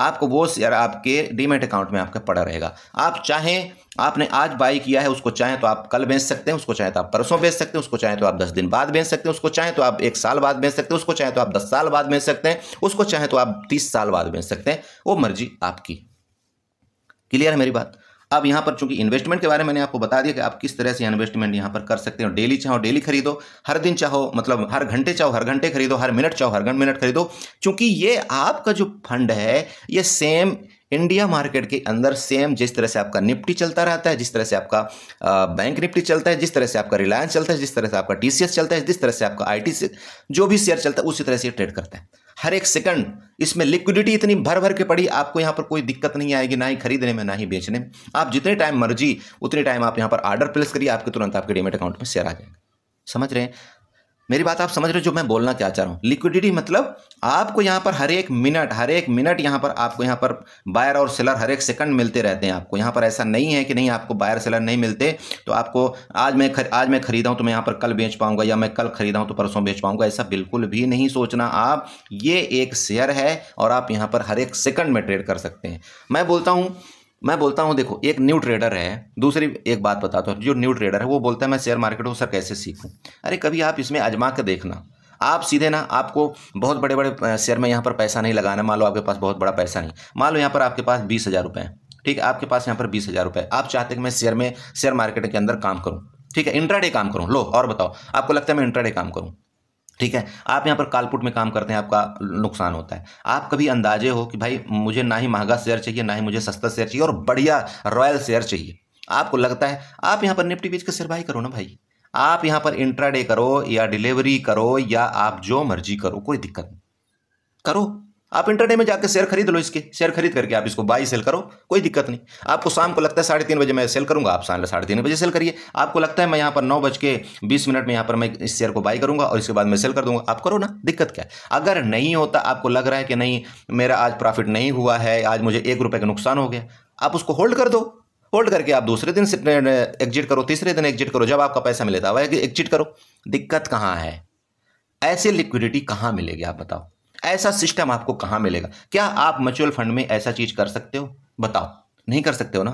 आपको वो शेयर आपके डीमैट अकाउंट में आपका पड़ा रहेगा। आप चाहें, आपने आज बाई किया है उसको चाहें तो आप कल बेच सकते हैं, उसको चाहें तो आप परसों बेच सकते हैं, उसको चाहें तो आप 10 दिन बाद बेच सकते हैं, उसको चाहें तो आप 1 साल बाद बेच सकते हैं, उसको चाहें तो आप 10 साल बाद बेच सकते हैं, उसको चाहें तो आप 30 साल बाद बेच सकते हैं। वो मर्जी आपकी। क्लियर है मेरी बात? अब यहाँ पर चूंकि इन्वेस्टमेंट के बारे में मैंने आपको बता दिया कि आप किस तरह से इन्वेस्टमेंट यहाँ पर कर सकते हो। डेली चाहो डेली खरीदो, हर दिन चाहो मतलब हर घंटे चाहो हर घंटे खरीदो, हर मिनट चाहो हर मिनट खरीदो। चूंकि ये आपका जो फंड है ये सेम इंडिया मार्केट के अंदर सेम जिस तरह से आपका निफ्टी चलता रहता है, जिस तरह से आपका बैंक निफ्टी चलता है, जिस तरह से आपका रिलायंस चलता है, जिस तरह से आपका TCS चलता है, जिस तरह से आपका IT से जो भी शेयर चलता है उसी तरह से ट्रेड करता है। हर एक सेकंड इसमें लिक्विडिटी इतनी भर भर के पड़ी, आपको यहाँ पर कोई दिक्कत नहीं आएगी, ना ही खरीदने में ना ही बेचने में। आप जितने टाइम मर्जी उतने टाइम आप यहाँ पर ऑर्डर प्लेस करिए, आपके तुरंत आपके डीमैट अकाउंट में शेयर आ जाएंगे। समझ रहे हैं मेरी बात? आप समझ रहे हो जो मैं बोलना क्या चाह रहा हूँ? लिक्विडिटी मतलब आपको यहाँ पर हर एक मिनट यहाँ पर आपको यहाँ पर बायर और सेलर हर एक सेकंड मिलते रहते हैं। आपको यहाँ पर ऐसा नहीं है कि नहीं आपको बायर सेलर नहीं मिलते, तो आपको आज मैं खरीदाऊँ तो मैं यहाँ पर कल बेच पाऊँगा, या मैं कल खरीदाऊँ तो परसों बेच पाऊँगा, ऐसा बिल्कुल भी नहीं सोचना आप। ये एक शेयर है और आप यहाँ पर हर एक सेकंड में ट्रेड कर सकते हैं। मैं बोलता हूँ देखो, एक न्यू ट्रेडर है, दूसरी एक बात बताता हूँ। जो न्यू ट्रेडर है वो बोलता है मैं शेयर मार्केट को सर कैसे सीखूँ। अरे कभी आप इसमें आजमा के देखना। आप सीधे ना, आपको बहुत बड़े बड़े शेयर में यहाँ पर पैसा नहीं लगाना। मान लो आपके पास बहुत बड़ा पैसा नहीं, मान लो यहाँ पर आपके पास 20,000 रुपये है, ठीक है, आपके पास यहाँ पर 20,000 रुपये। आप चाहते कि मैं शेयर मार्केट के अंदर काम करूँ, ठीक है, इंट्राडे काम करूँ। लो और बताओ, आपको लगता है मैं इंट्राडे काम करूँ, ठीक है, आप यहाँ पर कालपुट में काम करते हैं, आपका नुकसान होता है। आप कभी अंदाजे हो कि भाई मुझे ना ही महंगा शेयर चाहिए ना ही मुझे सस्ता शेयर चाहिए और बढ़िया रॉयल शेयर चाहिए, आपको लगता है। आप यहाँ पर निफ्टी बीज का शेयर बाई करो ना भाई, आप यहाँ पर इंट्राडे करो या डिलीवरी करो या आप जो मर्जी करो, कोई दिक्कत नहीं। करो आप इंट्राडे में जाकर शेयर खरीद लो, इसके शेयर खरीद करके आप इसको बाई सेल करो, कोई दिक्कत नहीं। आपको शाम को लगता है 3:30 बजे मैं सेल करूंगा, आप 3:30 बजे सेल करिए। आपको लगता है मैं यहाँ पर 9:20 में यहाँ पर मैं इस शेयर को बाई करूंगा और इसके बाद मैं सेल कर दूंगा, आप करो ना, दिक्कत क्या है। अगर नहीं होता, आपको लग रहा है कि नहीं मेरा आज प्रॉफिट नहीं हुआ है, आज मुझे 1 रुपये का नुकसान हो गया, आप उसको होल्ड कर दो। होल्ड करके आप दूसरे दिन एग्जिट करो, तीसरे दिन एग्जिट करो, जब आपका पैसा मिले तब एग्जिट करो। दिक्कत कहाँ है? ऐसी लिक्विडिटी कहाँ मिलेगी आप बताओ? ऐसा सिस्टम आपको कहाँ मिलेगा? क्या आप म्यूचुअल फंड में ऐसा चीज कर सकते हो बताओ? नहीं कर सकते हो ना।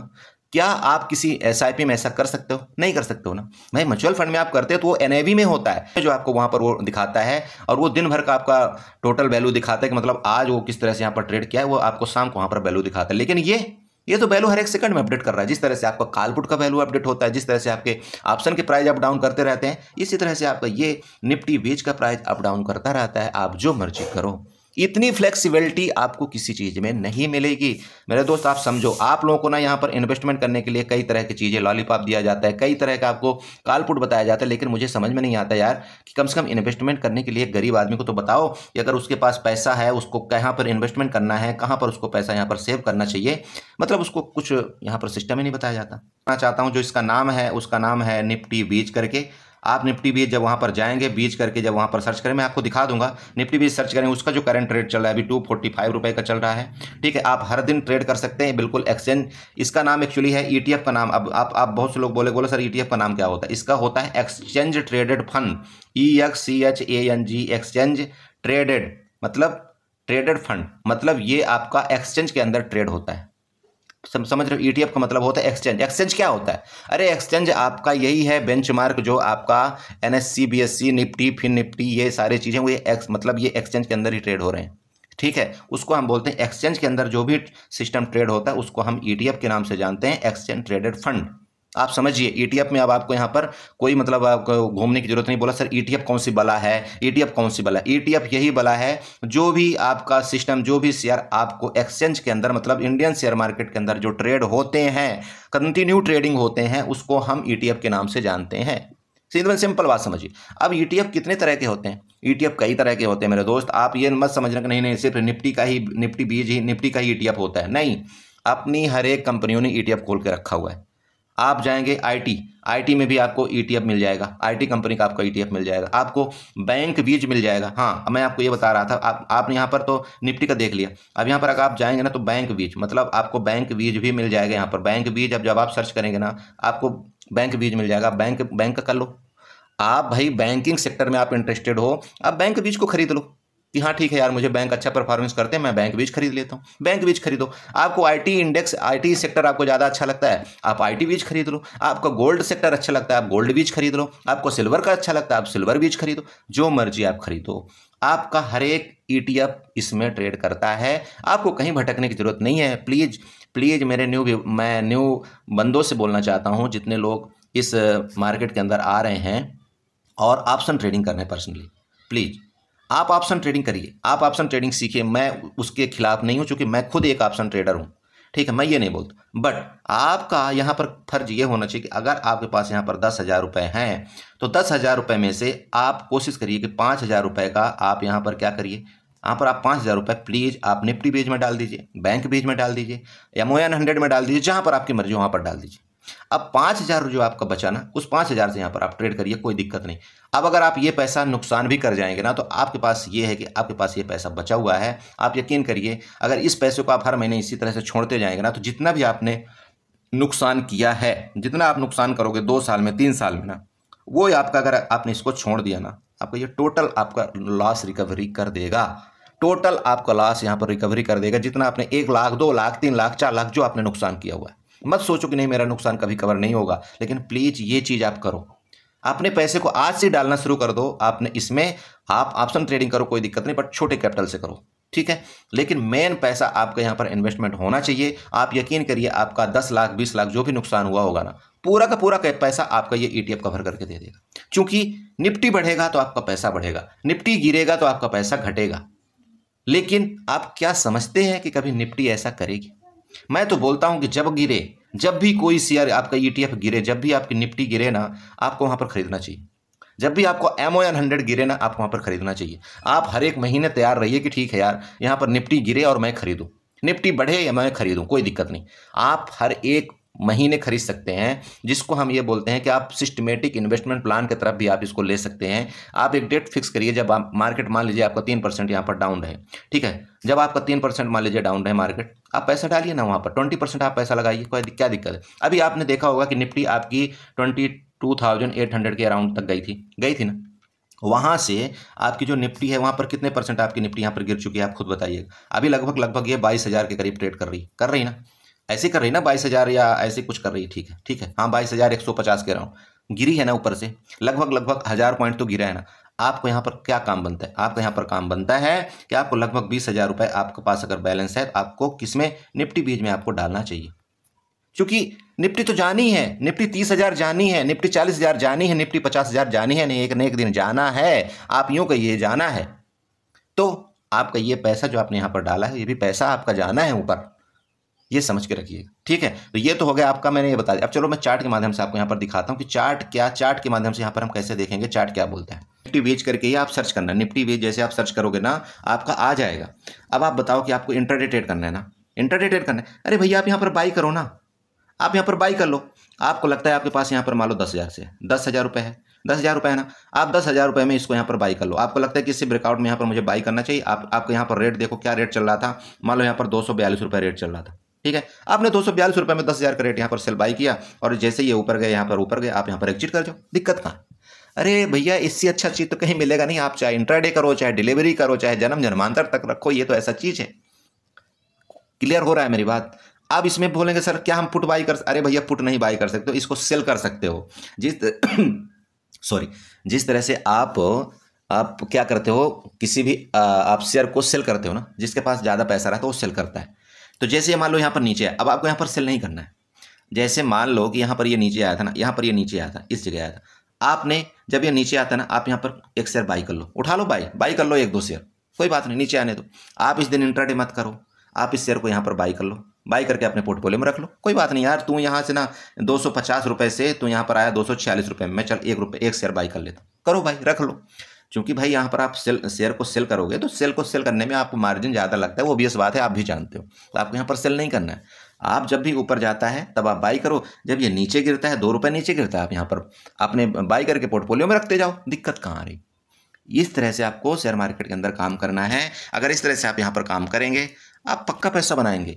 क्या आप किसी SIP में ऐसा कर सकते हो? नहीं कर सकते हो ना भाई। म्यूचुअल फंड में आप करते हो तो वो NAV में होता है, जो आपको वहां पर वो दिखाता है और वो दिन भर का आपका टोटल वैल्यू दिखाता है कि मतलब आज वो किस तरह से यहाँ पर ट्रेड किया है, वो आपको शाम को वहां पर वैल्यू दिखाता है। लेकिन ये तो वैल्यू हर एक सेकंड में अपडेट कर रहा है। जिस तरह से आपका कालपुट का वैल्यू अपडेट होता है, जिस तरह से आपके ऑप्शन के प्राइस अप डाउन करते रहते हैं, इसी तरह से आपका ये निफ्टी बीज का प्राइस अप डाउन करता रहता है। आप जो मर्जी करो, इतनी फ्लेक्सिबिलिटी आपको किसी चीज़ में नहीं मिलेगी मेरे दोस्त। आप समझो, आप लोगों को ना यहाँ पर इन्वेस्टमेंट करने के लिए कई तरह की चीज़ें, लॉलीपॉप दिया जाता है, कई तरह का आपको कालपुट बताया जाता है, लेकिन मुझे समझ में नहीं आता यार कि कम से कम इन्वेस्टमेंट करने के लिए गरीब आदमी को तो बताओ कि अगर उसके पास पैसा है उसको कहाँ पर इन्वेस्टमेंट करना है, कहाँ पर उसको पैसा यहाँ पर सेव करना चाहिए। मतलब उसको कुछ यहाँ पर सिस्टम ही नहीं बताया जाता। मैं चाहता हूँ जो इसका नाम है, उसका नाम है निफ्टी बीज करके। आप निफ्टी बीज जब वहाँ पर जाएंगे, बीज करके जब वहाँ पर सर्च करें, मैं आपको दिखा दूंगा। निफ्टी बीज सर्च करें, उसका जो करंट रेट चल रहा है अभी 245 रुपये का चल रहा है, ठीक है। आप हर दिन ट्रेड कर सकते हैं, बिल्कुल एक्सचेंज। इसका नाम एक्चुअली है ETF का नाम। अब आप बहुत से लोग बोले सर ETF का नाम क्या होता है? इसका होता है exchange traded fund, EXCHANG, exchange traded मतलब ट्रेडेड फंड, मतलब ये आपका एक्सचेंज के अंदर ट्रेड होता है। समझ रहे हो? ETF का मतलब होता है एक्सचेंज। एक्सचेंज क्या होता है? अरे एक्सचेंज आपका यही है बेंचमार्क, जो आपका NSE BSE Nifty fin Nifty ये सारी चीज़ें वो मतलब ये एक्सचेंज के अंदर ही ट्रेड हो रहे हैं, ठीक है। उसको हम बोलते हैं एक्सचेंज के अंदर जो भी सिस्टम ट्रेड होता है उसको हम ETF के नाम से जानते हैं, एक्सचेंज ट्रेडेड फंड। आप समझिए ETF में अब आपको यहाँ पर कोई मतलब आपको घूमने की जरूरत नहीं। बोला सर ETF कौन सी बला है, ETF कौन सी बला है? ETF यही बला है जो भी आपका सिस्टम, जो भी शेयर आपको एक्सचेंज के अंदर मतलब इंडियन शेयर मार्केट के अंदर जो ट्रेड होते हैं, कंटिन्यू ट्रेडिंग होते हैं, उसको हम ETF के नाम से जानते हैं। एकदम सिंपल बात समझिए। अब ETF कितने तरह के होते हैं? ETF कई तरह के होते हैं मेरे दोस्त। आप ये मत समझना कि नहीं सिर्फ निफ्टी बीज ही निफ्टी का ही ETF होता है। नहीं, अपनी हर एक कंपनियों ने ETF खोल के रखा हुआ है। आप जाएंगे आईटी में भी आपको ETF मिल जाएगा, आईटी कंपनी का आपको ETF मिल जाएगा, आपको बैंक बीज मिल जाएगा। हाँ, मैं आपको ये बता रहा था, आपने यहाँ पर तो निफ्टी का देख लिया, अब यहाँ पर अगर आप जाएंगे ना तो बैंक बीज, मतलब आपको बैंक बीज भी मिल जाएगा। यहाँ पर बैंक बीज अब जब आप सर्च करेंगे ना आपको बैंक बीज मिल जाएगा। बैंक कर लो आप, भाई बैंकिंग सेक्टर में आप इंटरेस्टेड हो, आप बैंक बीज को खरीद लो कि हाँ ठीक है यार मुझे बैंक अच्छा परफॉर्मेंस करते हैं, मैं बैंक बीज खरीद लेता हूँ। बैंक बीज खरीदो, आपको आईटी इंडेक्स, आईटी सेक्टर आपको ज़्यादा अच्छा लगता है, आप आईटी बीज खरीद लो। आपको गोल्ड सेक्टर अच्छा लगता है, आप गोल्ड बीज खरीद लो। आपको सिल्वर का अच्छा लगता है, आप सिल्वर बीज खरीदो। जो मर्जी आप खरीदो, आपका हर एक ETF इसमें ट्रेड करता है, आपको कहीं भटकने की ज़रूरत नहीं है। प्लीज़ प्लीज़ मेरे न्यू बंदों से बोलना चाहता हूँ, जितने लोग इस मार्केट के अंदर आ रहे हैं और ऑप्शन ट्रेडिंग करना है, पर्सनली प्लीज़ आप ऑप्शन ट्रेडिंग करिए, आप ऑप्शन ट्रेडिंग सीखिए। मैं उसके खिलाफ नहीं हूं, क्योंकि मैं खुद एक ऑप्शन ट्रेडर हूं, ठीक है, मैं ये नहीं बोलता। बट आपका यहाँ पर फर्ज ये होना चाहिए कि अगर आपके पास यहाँ पर 10,000 रुपये हैं तो 10,000 रुपये में से आप कोशिश करिए कि 5,000 रुपये का आप यहाँ पर क्या करिए, यहाँ पर आप 5,000 रुपये प्लीज़ आप निफ्टी बीज में डाल दीजिए, बैंक बीज में डाल दीजिए, MON 100 में डाल दीजिए, जहाँ पर आपकी मर्जी वहाँ पर डाल दीजिए। अब 5,000 जो आपका बचाना, उस 5,000 से यहाँ पर आप ट्रेड करिए, कोई दिक्कत नहीं। अब अगर आप ये पैसा नुकसान भी कर जाएंगे ना तो आपके पास ये है कि आपके पास ये पैसा बचा हुआ है। आप यकीन करिए, अगर इस पैसे को आप हर महीने इसी तरह से छोड़ते जाएंगे ना तो जितना भी आपने नुकसान किया है, जितना आप नुकसान करोगे 2 साल में, 3 साल में ना, वो आपका, अगर आपने इसको छोड़ दिया ना, आपका ये टोटल आपका लॉस रिकवरी कर देगा। टोटल आपका लॉस यहाँ पर रिकवरी कर देगा, जितना आपने 1 लाख, 2 लाख, 3 लाख, 4 लाख जो आपने नुकसान किया हुआ है। मत सोचो कि नहीं मेरा नुकसान कभी कवर नहीं होगा, लेकिन प्लीज़ ये चीज़ आप करो, अपने पैसे को आज से डालना शुरू कर दो। आपने इसमें आप ऑप्शन ट्रेडिंग करो, कोई दिक्कत नहीं, बट छोटे कैपिटल से करो, ठीक है। लेकिन मेन पैसा आपका यहाँ पर इन्वेस्टमेंट होना चाहिए। आप यकीन करिए, आपका 10 लाख 20 लाख जो भी नुकसान हुआ होगा ना, पूरा का पूरा पैसा आपका ये ETF कवर करके दे देगा। क्योंकि निफ्टी बढ़ेगा तो आपका पैसा बढ़ेगा, निफ्टी गिरेगा तो आपका पैसा घटेगा। लेकिन आप क्या समझते हैं कि कभी निफ्टी ऐसा करेगी? मैं तो बोलता हूं कि जब गिरे, जब भी कोई शेयर आपका ETF गिरे, जब भी आपकी निफ्टी गिरे ना, आपको वहां पर खरीदना चाहिए। जब भी आपको MON 100 गिरे ना, आपको वहां पर खरीदना चाहिए। आप हर एक महीने तैयार रहिए कि ठीक है यार यहां पर निफ्टी गिरे और मैं खरीदूं, निफ्टी बढ़े या मैं खरीदूं, कोई दिक्कत नहीं। आप हर एक महीने खरीद सकते हैं, जिसको हम ये बोलते हैं कि आप सिस्टमेटिक इन्वेस्टमेंट प्लान की तरफ भी आप इसको ले सकते हैं। आप एक डेट फिक्स करिए, जब आप मार्केट, मान लीजिए आपका 3% यहाँ पर डाउन है, ठीक है, जब आपका 3% मान लीजिए डाउन है मार्केट, आप पैसा डालिए ना वहाँ पर, 20% आप पैसा लगाइए, कोई क्या दिक्कत है। अभी आपने देखा होगा कि निफ्टी आपकी 22,800 के अराउंड तक गई थी ना, वहाँ से आपकी जो निफ्टी है वहाँ पर कितने परसेंट आपकी निफ्टी यहाँ पर गिर चुकी है, आप खुद बताइएगा। अभी लगभग ये 22,000 के करीब ट्रेड कर रही ना, ऐसे कर रही है ना, 22,000 या ऐसे कुछ कर रही है, ठीक है, हाँ 22,150 कह रहा हूँ, गिरी है ना, ऊपर से लगभग 1000 पॉइंट तो गिरा है ना। आपको यहाँ पर क्या काम बनता है? आपका यहाँ पर काम बनता है कि आपको लगभग 20,000 रुपये आपके पास अगर बैलेंस है तो आपको किसमें, निफ्टी बीज में आपको डालना चाहिए। क्योंकि निफ्टी तो जानी है, निफ्टी 30,000 जानी है, निफ्टी 40,000 जानी है, निफ्टी 50,000 जानी है, नहीं एक न एक दिन जाना है, आप यूँ कहिए जाना है। तो आपका ये पैसा जो आपने यहाँ पर डाला है, ये भी पैसा आपका जाना है ऊपर, ये समझ के रखिएगा, ठीक है। तो ये तो हो गया आपका, मैंने ये बता दिया। अब चलो मैं चार्ट के माध्यम से आपको यहाँ पर दिखाता हूँ कि चार्ट के माध्यम से यहाँ पर हम कैसे देखेंगे चार्ट क्या बोलते हैं। निफ्टी बीज करके ही आप सर्च करना, निफ्टी बीज जैसे आप सर्च करोगे ना आपका आ जाएगा। अब आप बताओ कि आपको इंट्राडे ट्रेड करना है ना, इंट्राडे ट्रेड करना है, अरे भैया आप यहाँ पर बाई करो ना, आप यहाँ पर बाई कर लो। आपको लगता है आपके पास यहाँ पर मान लो 10,000 रुपये है, 10,000 रुपये है ना, आप 10,000 रुपये में इसको यहाँ पर बाई कर लो। आपको लगता है कि इससे ब्रेकआउट में यहाँ पर मुझे बाई करना चाहिए। आपको यहाँ पर रेट देखो क्या रेट चल रहा था, मान लो यहाँ पर 242 रुपये रेट चल रहा था, ठीक है। आपने 242 रुपये में 10,000 का रेट यहाँ पर सेल बाई किया और जैसे ये ऊपर गए, आप यहाँ पर एग्जिट कर जाओ, दिक्कत कहाँ? अरे भैया इससे अच्छा चीज़ तो कहीं मिलेगा नहीं। आप चाहे इंट्राडे करो, चाहे डिलीवरी करो, चाहे जन्म जन्मांतर तक रखो, ये तो ऐसा चीज़ है। क्लियर हो रहा है मेरी बात? आप इसमें बोलेंगे सर क्या हम पुट बाई कर, अरे भैया पुट नहीं बाई कर सकते, इसको सेल कर सकते हो। जिस तरह से आप क्या करते हो, किसी भी आप शेयर को सेल करते हो ना, जिसके पास ज़्यादा पैसा रहता है वो सेल करता है। तो जैसे मान लो यहाँ पर नीचे है, अब आपको यहाँ पर सेल नहीं करना है। जैसे मान लो कि यहाँ पर ये नीचे आया था ना, यहाँ पर ये नीचे आया था, इस जगह आया था, आपने जब ये नीचे आता ना, आप यहाँ पर एक शेयर बाई कर लो, उठा लो, बाई कर लो 1-2 शेयर, कोई बात नहीं, नीचे आने दो। आप इस दिन इंट्राडे मत करो, आप इस शेयर को यहाँ पर बाई कर लो, बाई करके अपने पोर्टफोलियो में रख लो, कोई बात नहीं यार तू यहाँ से ना 250 रुपये से तू यहाँ पर आया 246 रुपये में, चल 1 शेयर बाई कर लेता, करो भाई, रख लो। क्योंकि भाई यहाँ पर आप शेयर को सेल करोगे तो सेल को सेल करने में आपको मार्जिन ज़्यादा लगता है, वो भी इस बात है, आप भी जानते हो। तो आपको यहाँ पर सेल नहीं करना है, आप जब भी ऊपर जाता है तब आप बाई करो, जब ये नीचे गिरता है, ₹2 नीचे गिरता है, आप यहाँ पर आपने बाई करके पोर्टफोलियो में रखते जाओ, दिक्कत कहाँ आ रही। इस तरह से आपको शेयर मार्केट के अंदर काम करना है। अगर इस तरह से आप यहाँ पर काम करेंगे आप पक्का पैसा बनाएंगे।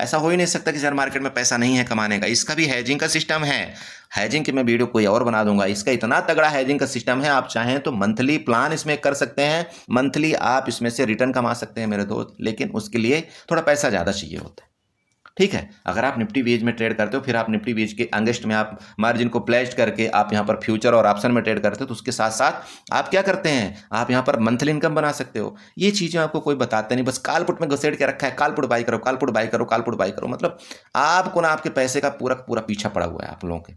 ऐसा हो ही नहीं सकता कि शेयर मार्केट में पैसा नहीं है कमाने का। इसका भी हैजिंग का सिस्टम है, हैजिंग की मैं वीडियो कोई और बना दूंगा। इसका इतना तगड़ा हैजिंग का सिस्टम है, आप चाहें तो मंथली प्लान इसमें कर सकते हैं, मंथली आप इसमें से रिटर्न कमा सकते हैं मेरे दोस्त, लेकिन उसके लिए थोड़ा पैसा ज़्यादा चाहिए होता है। ठीक है, अगर आप निफ्टी बीज में ट्रेड करते हो फिर आप निफ्टी बीज के अंगेस्ट में आप मार्जिन को प्लेज करके आप यहाँ पर फ्यूचर और ऑप्शन में ट्रेड करते हो, तो उसके साथ साथ आप क्या करते हैं, आप यहाँ पर मंथली इनकम बना सकते हो। ये चीज़ें आपको कोई बताता नहीं, बस कालपुट में घुसेड़ के रखा है, कालपुट बाई करो, कालपुट बाई करो, कालपुट बाई करो, मतलब आपको ना आपके पैसे का पूरा पीछा पड़ा हुआ है। आप लोगों के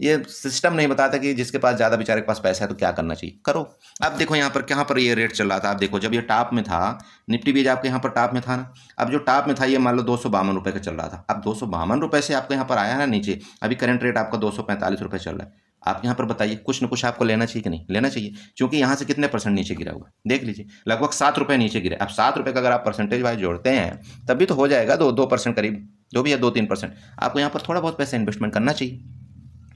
ये सिस्टम नहीं बताता कि जिसके पास ज़्यादा बेचारे के पास पैसा है तो क्या करना चाहिए, करो। अब देखो यहाँ पर कहाँ पर ये रेट चल रहा था, आप देखो जब ये टॉप में था निफ्टी बीज आपके यहाँ पर टॉप में था ना, अब जो टॉप में था ये मान लो ₹252 का चल रहा था, अब ₹252 से आपके यहाँ पर आया है ना नीचे, अभी करंट रेट आपका ₹245 चल रहा है। आप यहाँ पर बताइए कुछ ना कुछ आपको लेना चाहिए कि नहीं लेना चाहिए, क्योंकि यहाँ से कितने % नीचे गिरा हुआ देख लीजिए, लगभग ₹7 नीचे गिरे। अब ₹7 का अगर आप % वाइज जोड़ते हैं तब भी तो हो जाएगा 2% करीब, जो भी है 2-3%। आपको यहाँ पर थोड़ा बहुत पैसा इन्वेस्टमेंट करना चाहिए,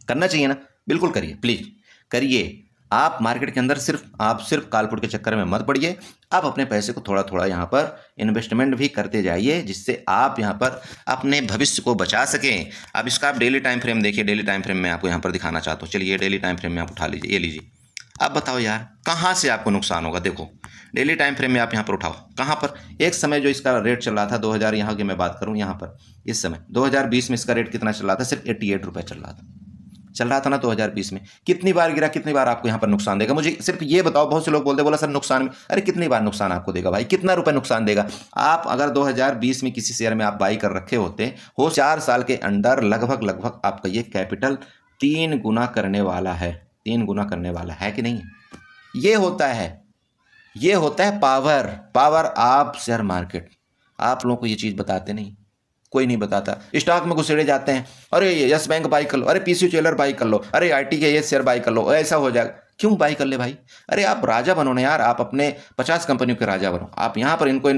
करना चाहिए ना, बिल्कुल करिए, प्लीज़ करिए। आप मार्केट के अंदर सिर्फ कालपुट के चक्कर में मत पड़िए, आप अपने पैसे को थोड़ा थोड़ा यहाँ पर इन्वेस्टमेंट भी करते जाइए, जिससे आप यहाँ पर अपने भविष्य को बचा सकें। अब इसका आप डेली टाइम फ्रेम देखिए, डेली टाइम फ्रेम में आपको यहाँ पर दिखाना चाहता हूँ। चलिए डेली टाइम फ्रेम में आप उठा लीजिए, ये लीजिए। अब बताओ यार कहाँ से आपको नुकसान होगा, देखो डेली टाइम फ्रेम में आप यहाँ पर उठाओ, कहाँ पर एक समय जो इसका रेट चल रहा था 2000, यहाँ की मैं बात करूँ, यहाँ पर इस समय 2020 में इसका रेट कितना चल रहा था, सिर्फ ₹88 चल रहा था, चल रहा था ना 2020 में। कितनी बार गिरा, कितनी बार आपको यहाँ पर नुकसान देगा, मुझे सिर्फ ये बताओ। बहुत से लोग बोलते बोला सर नुकसान में, अरे कितनी बार नुकसान आपको देगा भाई, कितना रुपए नुकसान देगा। आप अगर 2020 में किसी शेयर में आप बाई कर रखे होते हो, 4 साल के अंदर लगभग आपका ये कैपिटल 3 गुना करने वाला है, 3 गुना करने वाला है कि नहीं है। ये होता है पावर आप शेयर मार्केट। आप लोगों को ये चीज़ बताते नहीं, कोई नहीं बताता। स्टॉक में घुसेड़े जाते हैं, अरे यस बैंक बाई कर लो, अरे पीसी चेलर बाई कर लो, अरे आईटी के ये शेयर बाई कर लो, ऐसा हो जाएगा। क्यों बाई कर ले भाई, अरे आप राजा बनो ना यार, आप अपने 50 कंपनियों के राजा बनो। आप यहाँ पर इनको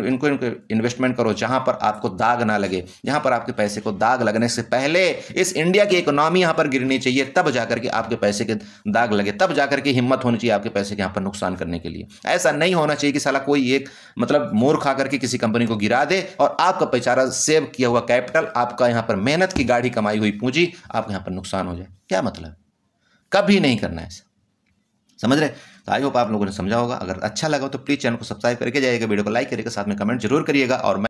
इन्वेस्टमेंट करो जहाँ पर आपको दाग ना लगे, जहाँ पर आपके पैसे को दाग लगने से पहले इस इंडिया की इकोनॉमी यहाँ पर गिरनी चाहिए, तब जाकर के आपके पैसे के दाग लगे, तब जाकर के हिम्मत होनी चाहिए आपके पैसे के यहाँ पर नुकसान करने के लिए। ऐसा नहीं होना चाहिए कि साला कोई एक मतलब मोर खा करके किसी कंपनी को गिरा दे और आपका बेचारा सेव किया हुआ कैपिटल, आपका यहाँ पर मेहनत की गाढ़ी कमाई हुई पूंजी, आपके यहाँ पर नुकसान हो जाए। क्या मतलब, कभी नहीं करना है ऐसा, समझ रहे। तो आई होप आप लोगों ने समझा होगा। अगर अच्छा लगा तो प्लीज़ चैनल को सब्सक्राइब करके जाइएगा, वीडियो को लाइक करिएगा, साथ में कमेंट जरूर करिएगा और